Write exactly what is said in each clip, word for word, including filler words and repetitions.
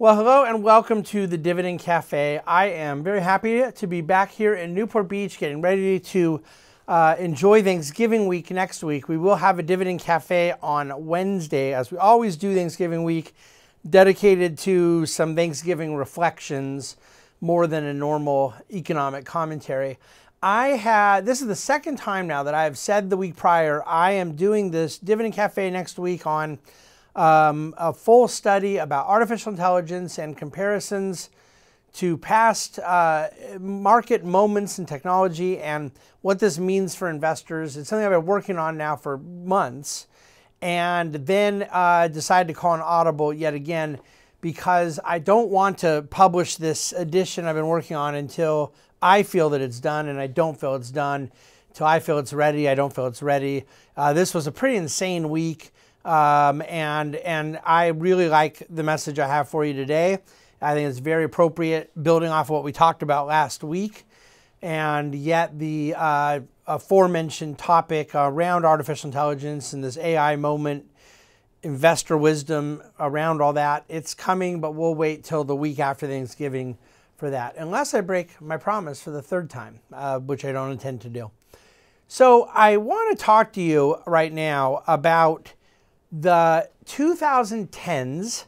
Well, hello and welcome to the Dividend Cafe. I am very happy to be back here in Newport Beach getting ready to uh, enjoy Thanksgiving week next week. We will have a Dividend Cafe on Wednesday, as we always do Thanksgiving week, dedicated to some Thanksgiving reflections more than a normal economic commentary. I had, this is the second time now that I have said the week prior, I am doing this Dividend Cafe next week on Um, a full study about artificial intelligence and comparisons to past uh, market moments in technology and what this means for investors. It's something I've been working on now for months, and then uh, decided to call an audible yet again because I don't want to publish this edition I've been working on until I feel that it's done, and I don't feel it's done until I feel it's ready. I don't feel it's ready. Uh, this was a pretty insane week. Um, and, and I really like the message I have for you today. I think it's very appropriate, building off of what we talked about last week. And yet the uh, aforementioned topic around artificial intelligence and this A I moment, investor wisdom around all that, it's coming, but we'll wait till the week after Thanksgiving for that. Unless I break my promise for the third time, uh, which I don't intend to do. So I want to talk to you right now about the two thousand tens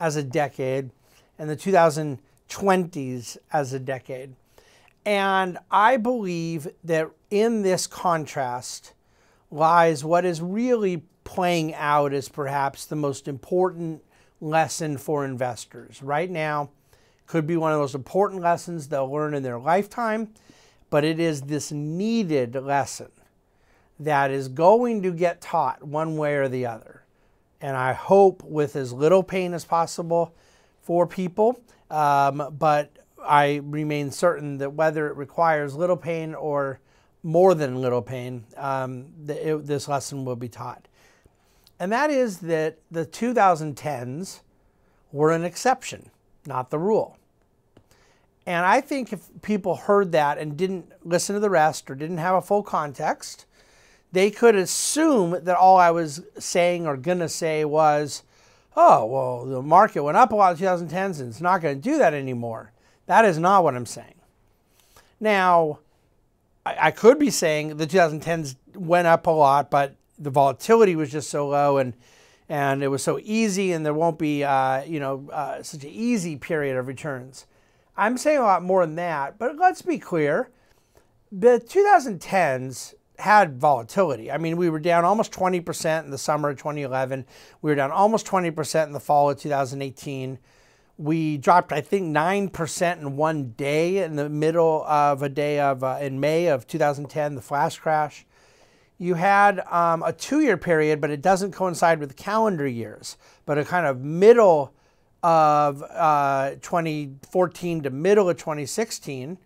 as a decade and the two thousand twenties as a decade. And I believe that in this contrast lies what is really playing out as perhaps the most important lesson for investors right now. Could be one of those important lessons they'll learn in their lifetime, but it is this needed lesson that is going to get taught one way or the other. And I hope with as little pain as possible for people, um, but I remain certain that whether it requires little pain or more than little pain, um, the, it, this lesson will be taught. And that is that the two thousand tens were an exception, not the rule. And I think if people heard that and didn't listen to the rest or didn't have a full context, they could assume that all I was saying or going to say was, oh, well, the market went up a lot in two thousand tens and it's not going to do that anymore. That is not what I'm saying. Now, I, I could be saying the two thousand tens went up a lot, but the volatility was just so low and, and it was so easy, and there won't be uh, you know, uh, such an easy period of returns. I'm saying a lot more than that, but let's be clear. The two thousand tens had volatility. I mean, we were down almost twenty percent in the summer of twenty eleven. We were down almost twenty percent in the fall of two thousand eighteen. We dropped, I think, nine percent in one day in the middle of a day of, uh, in May of two thousand ten, the flash crash. You had um, a two-year period, but it doesn't coincide with calendar years, but a kind of middle of uh, twenty fourteen to middle of twenty sixteen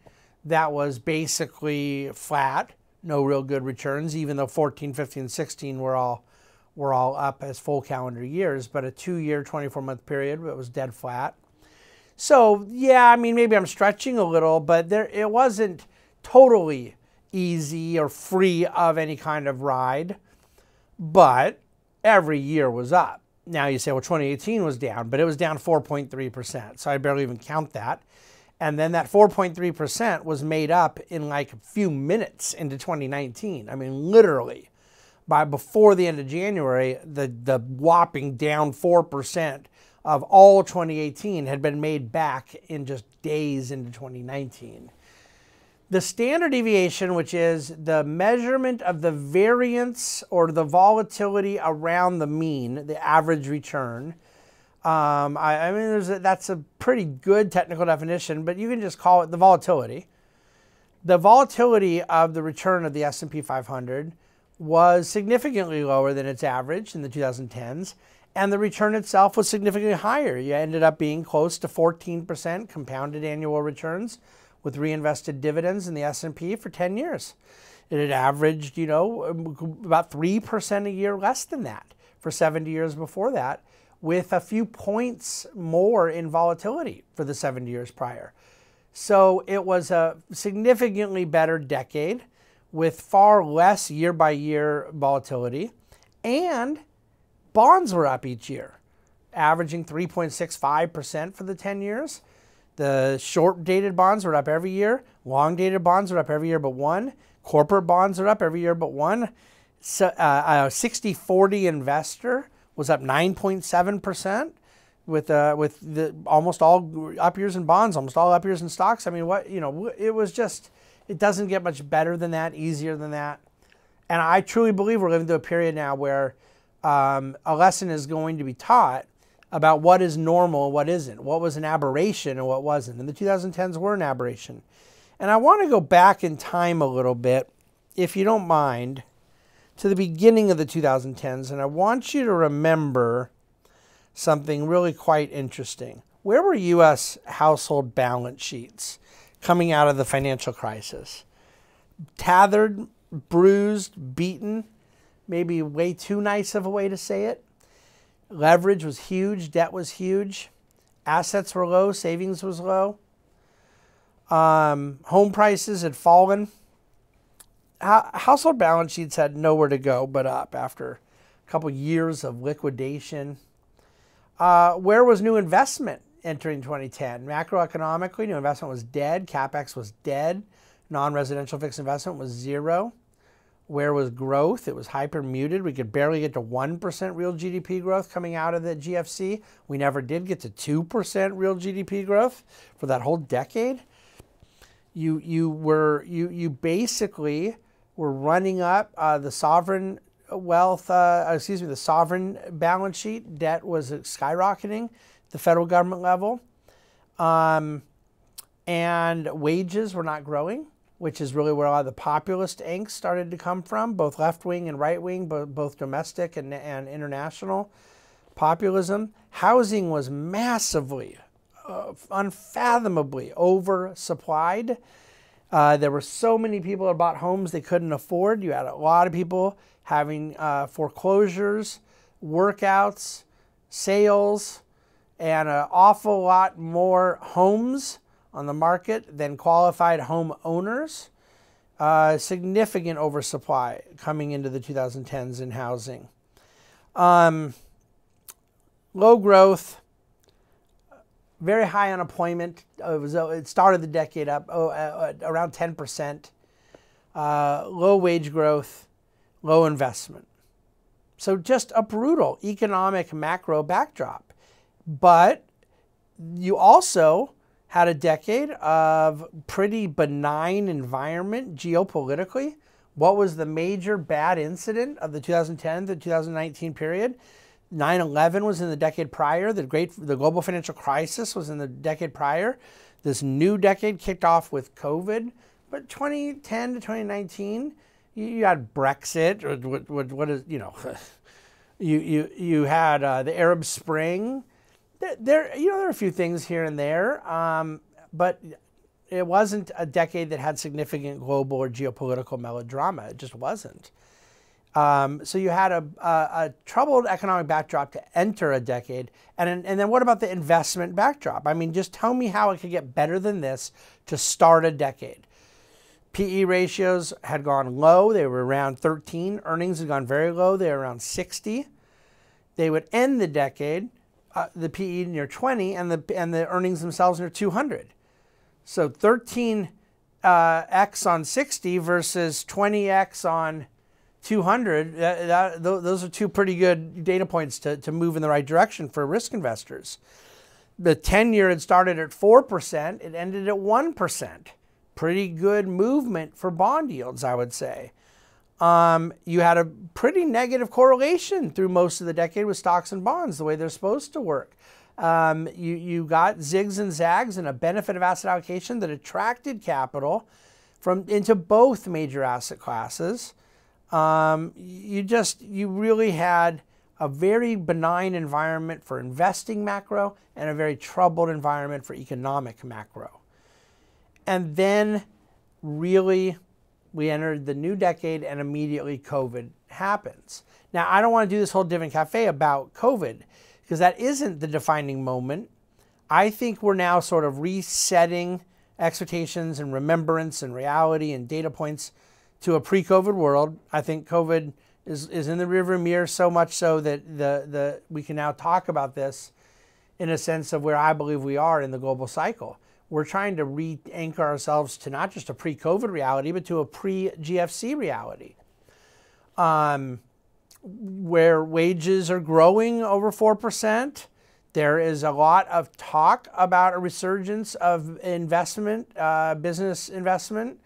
that was basically flat. No real good returns, even though fourteen, fifteen, and sixteen were all, were all up as full calendar years, but a two-year, twenty-four month period, it was dead flat. So, yeah, I mean, maybe I'm stretching a little, but there, it wasn't totally easy or free of any kind of ride, but every year was up. Now you say, well, twenty eighteen was down, but it was down four point three percent, so I barely even count that. And then that four point three percent was made up in like a few minutes into twenty nineteen. I mean, literally, by before the end of January, the, the whopping down four percent of all twenty eighteen had been made back in just days into twenty nineteen. The standard deviation, which is the measurement of the variance or the volatility around the mean, the average return, Um, I, I mean, there's a, that's a pretty good technical definition, but you can just call it the volatility. The volatility of the return of the S and P five hundred was significantly lower than its average in the two thousand tens, and the return itself was significantly higher. You ended up being close to fourteen percent compounded annual returns with reinvested dividends in the S and P for ten years. It had averaged, you know, about three percent a year less than that for seventy years before that, with a few points more in volatility for the seventy years prior. So it was a significantly better decade with far less year-by-year volatility, and bonds were up each year, averaging three point six five percent for the ten years. The short-dated bonds were up every year. Long-dated bonds were up every year but one. Corporate bonds are up every year but one. So, uh, a sixty forty investor was up nine point seven percent with uh, with the almost all up years in bonds, almost all up years in stocks. I mean, what you know, it was just, it doesn't get much better than that, easier than that. And I truly believe we're living through a period now where um, a lesson is going to be taught about what is normal and what isn't, what was an aberration and what wasn't. And the twenty tens were an aberration. And I want to go back in time a little bit, if you don't mind, to the beginning of the twenty tens. And I want you to remember something really quite interesting. Where were U S household balance sheets coming out of the financial crisis? Tattered, bruised, beaten, maybe way too nice of a way to say it. Leverage was huge, debt was huge, assets were low, savings was low. Um, home prices had fallen. Ho- household balance sheets had nowhere to go but up after a couple years of liquidation. Uh, where was new investment entering twenty ten? Macroeconomically, new investment was dead. CapEx was dead. Non-residential fixed investment was zero. Where was growth? It was hyper muted. We could barely get to one percent real G D P growth coming out of the G F C. We never did get to two percent real G D P growth for that whole decade. You, you, were, you, you basically were running up uh, the sovereign wealth, uh, excuse me, the sovereign balance sheet. Debt was skyrocketing at the federal government level. Um, and wages were not growing, which is really where a lot of the populist angst started to come from, both left-wing and right-wing, both domestic and, and international populism. Housing was massively, uh, unfathomably oversupplied. Uh, there were so many people that bought homes they couldn't afford. You had a lot of people having uh, foreclosures, workouts, sales, and an awful lot more homes on the market than qualified home owners. Uh, significant oversupply coming into the twenty tens in housing. Um, low growth, very high unemployment. It, was, it started the decade up oh, uh, around ten percent. Uh, low wage growth, low investment. So just a brutal economic macro backdrop. But you also had a decade of pretty benign environment geopolitically. What was the major bad incident of the twenty ten to twenty nineteen period? nine eleven was in the decade prior. The great, the global financial crisis was in the decade prior. This new decade kicked off with COVID. But twenty ten to twenty nineteen, you had Brexit, or what, what, what is, you know, you, you, you had uh, the Arab Spring. There, you know, there are a few things here and there, um, but it wasn't a decade that had significant global or geopolitical melodrama. It just wasn't. Um, so you had a, a, a troubled economic backdrop to enter a decade. And, and then what about the investment backdrop? I mean, just tell me how it could get better than this to start a decade. P E ratios had gone low. They were around thirteen. Earnings had gone very low. They were around sixty. They would end the decade, Uh, the P E near twenty and the and the earnings themselves near two hundred. So thirteen uh, X on sixty versus twenty X on two hundred, that, that, those are two pretty good data points to, to move in the right direction for risk investors. The ten year had started at four percent, it ended at one percent. Pretty good movement for bond yields, I would say. Um, you had a pretty negative correlation through most of the decade with stocks and bonds, the way they're supposed to work. Um, you, you got zigs and zags and a benefit of asset allocation that attracted capital from into both major asset classes. Um, you just, you really had a very benign environment for investing macro and a very troubled environment for economic macro. And then really, we entered the new decade and immediately COVID happens. Now, I don't want to do this whole Dividend Cafe about COVID because that isn't the defining moment. I think we're now sort of resetting exhortations and remembrance and reality and data points to a pre-COVID world. I think COVID is, is in the rearview mirror, so much so that the, the, we can now talk about this in a sense of where I believe we are in the global cycle. We're trying to re-anchor ourselves to not just a pre-COVID reality, but to a pre-G F C reality, um, where wages are growing over four percent. There is a lot of talk about a resurgence of investment, uh, business investment,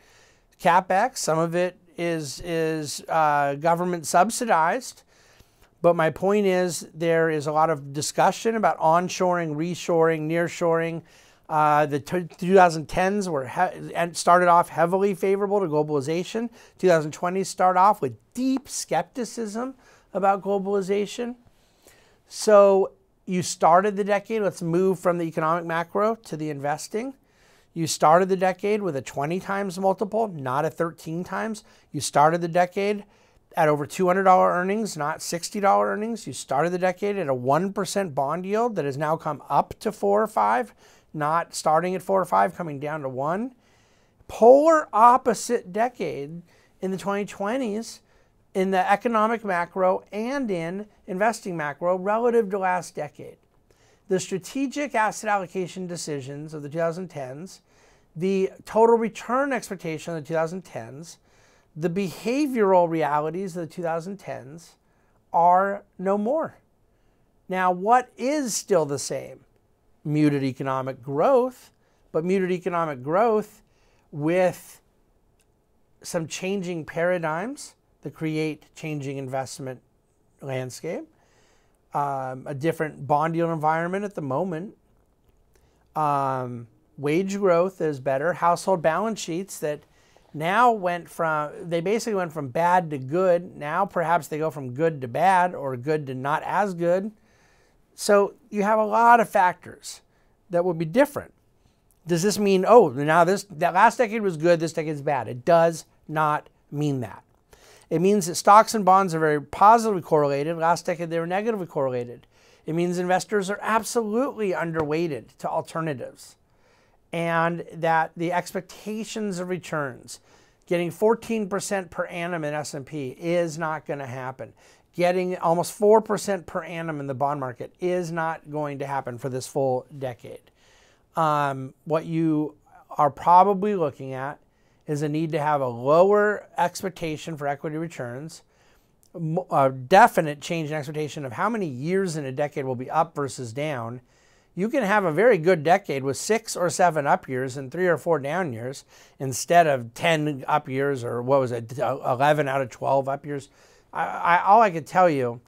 CapEx. Some of it is, is uh, government subsidized. But my point is there is a lot of discussion about onshoring, reshoring, nearshoring. Uh, the twenty tens were and started off heavily favorable to globalization. twenty twenties start off with deep skepticism about globalization. So you started the decade, let's move from the economic macro to the investing. You started the decade with a twenty times multiple, not a thirteen times. You started the decade at over two hundred dollar earnings, not sixty dollar earnings. You started the decade at a one percent bond yield that has now come up to four or five. Not starting at four or five, coming down to one. Polar opposite decade in the twenty twenties in the economic macro and in investing macro relative to last decade. The strategic asset allocation decisions of the twenty tens, the total return expectation of the twenty tens, the behavioral realities of the twenty tens are no more. Now, what is still the same? Muted economic growth, but muted economic growth with some changing paradigms that create changing investment landscape, um, a different bond yield environment at the moment, um, wage growth is better, household balance sheets that now went from, they basically went from bad to good, now perhaps they go from good to bad or good to not as good. So you have a lot of factors that will be different. Does this mean, oh, now this, that last decade was good, this decade's bad? It does not mean that. It means that stocks and bonds are very positively correlated. Last decade, they were negatively correlated. It means investors are absolutely underweighted to alternatives and that the expectations of returns, getting fourteen percent per annum in S and P is not going to happen. Getting almost four percent per annum in the bond market is not going to happen for this full decade. Um, what you are probably looking at is a need to have a lower expectation for equity returns, a definite change in expectation of how many years in a decade will be up versus down. You can have a very good decade with six or seven up years and three or four down years instead of ten up years or what was it, eleven out of twelve up years. I, I, all I could tell you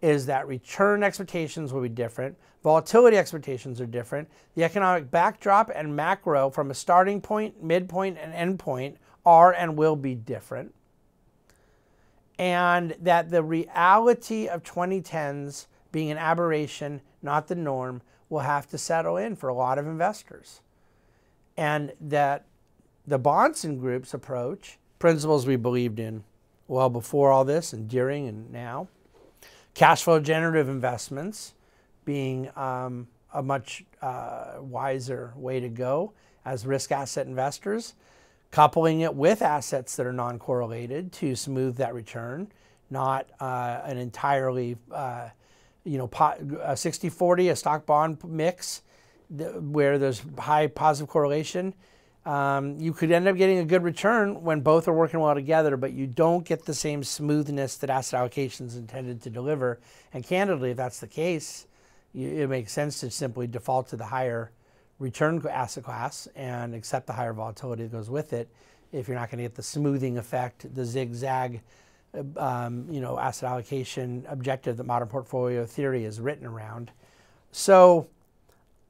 is that return expectations will be different. Volatility expectations are different. The economic backdrop and macro from a starting point, midpoint, and end point are and will be different. And that the reality of twenty tens being an aberration, not the norm, will have to settle in for a lot of investors. And that the Bonson Group's approach, principles we believed in, well, before all this and during and now, cash flow generative investments being um, a much uh, wiser way to go as risk asset investors, coupling it with assets that are non-correlated to smooth that return, not uh, an entirely, uh, you know, sixty forty, a stock bond mix where there's high positive correlation. Um, you could end up getting a good return when both are working well together, but you don't get the same smoothness that asset allocation is intended to deliver. And candidly, if that's the case, you, it makes sense to simply default to the higher return asset class and accept the higher volatility that goes with it if you're not going to get the smoothing effect, the zigzag um, you know, asset allocation objective that modern portfolio theory is written around. So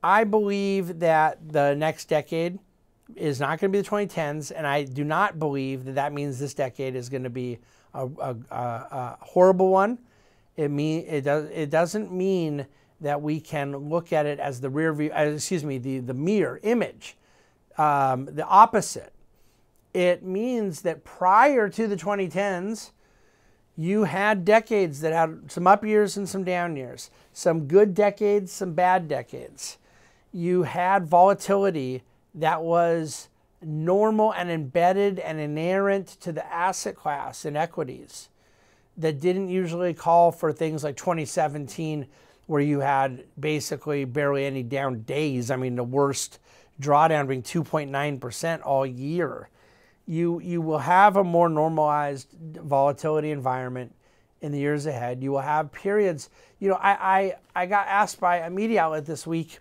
I believe that the next decade is not going to be the twenty tens, and I do not believe that that means this decade is going to be a, a, a horrible one. It mean it does it doesn't mean that we can look at it as the rear view. Excuse me, the the mirror image, um, the opposite. It means that prior to the twenty tens, you had decades that had some up years and some down years, some good decades, some bad decades. You had volatility that was normal and embedded and inherent to the asset class in equities that didn't usually call for things like twenty seventeen, where you had basically barely any down days. I mean, the worst drawdown being two point nine percent all year. You, you will have a more normalized volatility environment in the years ahead. You will have periods. You know, I, I, I got asked by a media outlet this week,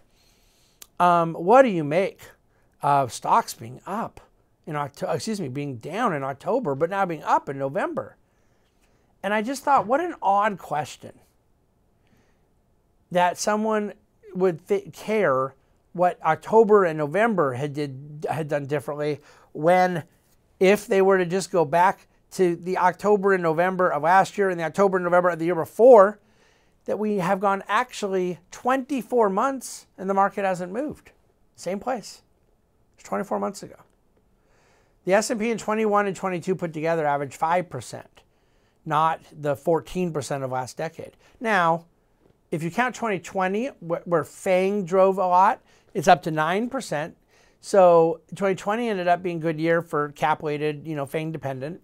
um, what do you make of stocks being up in October, excuse me, being down in October, but now being up in November? And I just thought, what an odd question that someone would th care what October and November had, did, had done differently, when if they were to just go back to the October and November of last year and the October and November of the year before, that we have gone actually twenty-four months and the market hasn't moved. Same place. It's twenty-four months ago. The S and P in twenty-one and twenty-two put together averaged five percent, not the fourteen percent of last decade. Now, if you count twenty twenty, where FANG drove a lot, it's up to nine percent. So twenty twenty ended up being a good year for cap-weighted, you know, FANG dependent.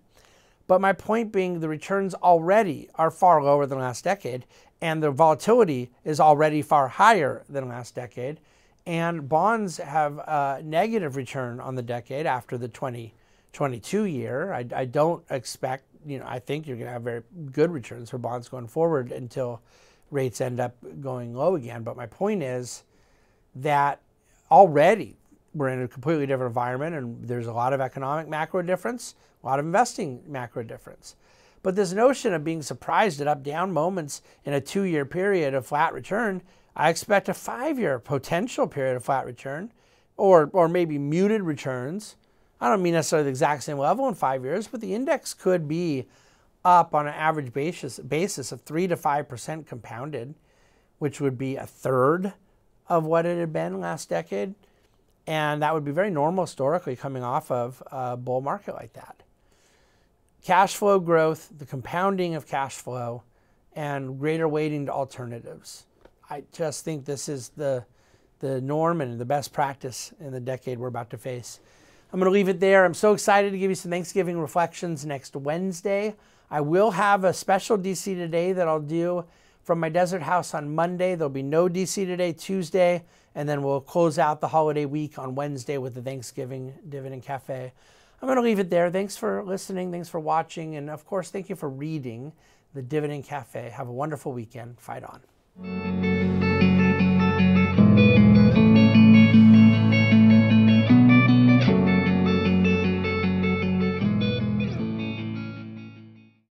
But my point being, the returns already are far lower than last decade, and the volatility is already far higher than last decade. And bonds have a negative return on the decade after the twenty twenty-two year. I, I don't expect, you know, I think you're going to have very good returns for bonds going forward until rates end up going low again. But my point is that already we're in a completely different environment, and there's a lot of economic macro difference, a lot of investing macro difference. But this notion of being surprised at up-down moments in a two-year period of flat return, I expect a five-year potential period of flat return, or, or maybe muted returns. I don't mean necessarily the exact same level in five years, but the index could be up on an average basis, basis of three to five percent compounded, which would be a third of what it had been last decade. And that would be very normal historically coming off of a bull market like that. Cash flow growth, the compounding of cash flow, and greater weighting to alternatives. I just think this is the, the norm and the best practice in the decade we're about to face. I'm going to leave it there. I'm so excited to give you some Thanksgiving reflections next Wednesday. I will have a special D C today that I'll do from my desert house on Monday. There'll be no D C today, Tuesday, and then we'll close out the holiday week on Wednesday with the Thanksgiving Dividend Cafe. I'm going to leave it there. Thanks for listening. Thanks for watching. And, of course, thank you for reading the Dividend Cafe. Have a wonderful weekend. Fight on.